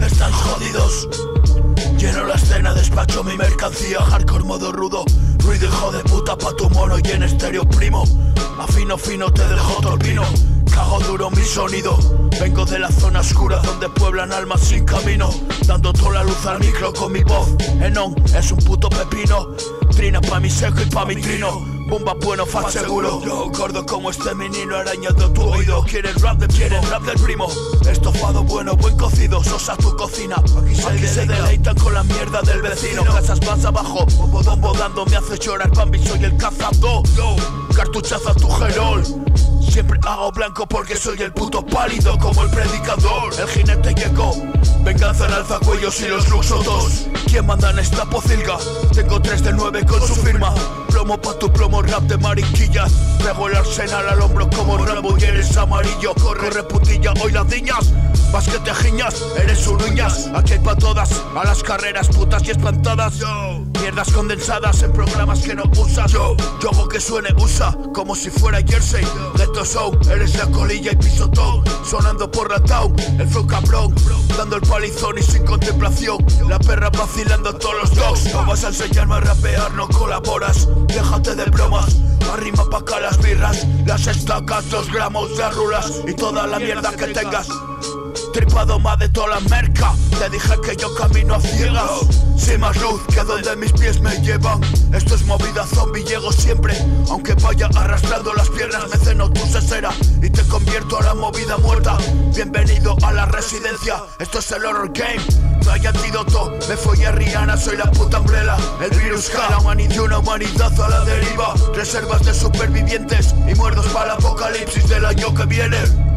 Están jodidos. Lleno la escena, despacho mi mercancía, hardcore modo rudo, ruido hijo de puta pa' tu mono y en estéreo primo. Afino fino te dejo torpino, cago duro mi sonido. Vengo de la zona oscura donde pueblan almas sin camino, dando toda la luz al micro con mi voz. Enon es un puto pepino, trina pa' mi seco y pa' mi trino. Bomba bueno, fa seguro. Yo gordo como este menino arañando tu oído. Quieren rap del primo. Estofado bueno, buen cocido, sosa tu cocina. Aquí se deleitan con la mierda del vecino. Casas más abajo, bombo dando me hace llorar. Bambi soy el cazador. Cartuchaza tu gerol. Siempre hago blanco porque soy el puto pálido como el predicador. El jinete llegó. Venganza en alzacuellos y los luxotos. ¿Quién manda en esta pocilga? Tengo 3 de 9 con su firma. Plomo pa' tu plomo, rap de mariquillas. Traigo el arsenal al hombro como Rambo y eres amarillo. Corre putilla, hoy las niñas. Más que te giñas, eres un uñas. Aquí hay pa' todas, a las carreras putas y espantadas. Mierdas condensadas en programas que no usas. Yo hago que suene USA, como si fuera Jersey. Ghetto Soul, eres la colilla y pisotón. Sonando por la town, el flow cabrón. Dando el palizón y sin contemplación. La perra vacilando a todos los dogs. No vas a enseñarme a rapear, no colaboras. Déjate de bromas, arrima pa' acá las birras. Las estacas, 2 gramos de rulas y toda la mierda que tengas. Tripado más de toda la merca. Te dije que yo camino a ciegas, sin más luz que donde mis pies me llevan. Esto es movida zombie, llego siempre. Aunque vaya arrastrando las piernas, me ceno tu cesera y te convierto a la movida muerta. Bienvenido a la residencia, esto es el horror game. No hay antídoto, me follé a Rihana, soy la puta Umbrella. El virus K, una humanidad a la deriva. Reservas de supervivientes y muertos para el apocalipsis del año que viene.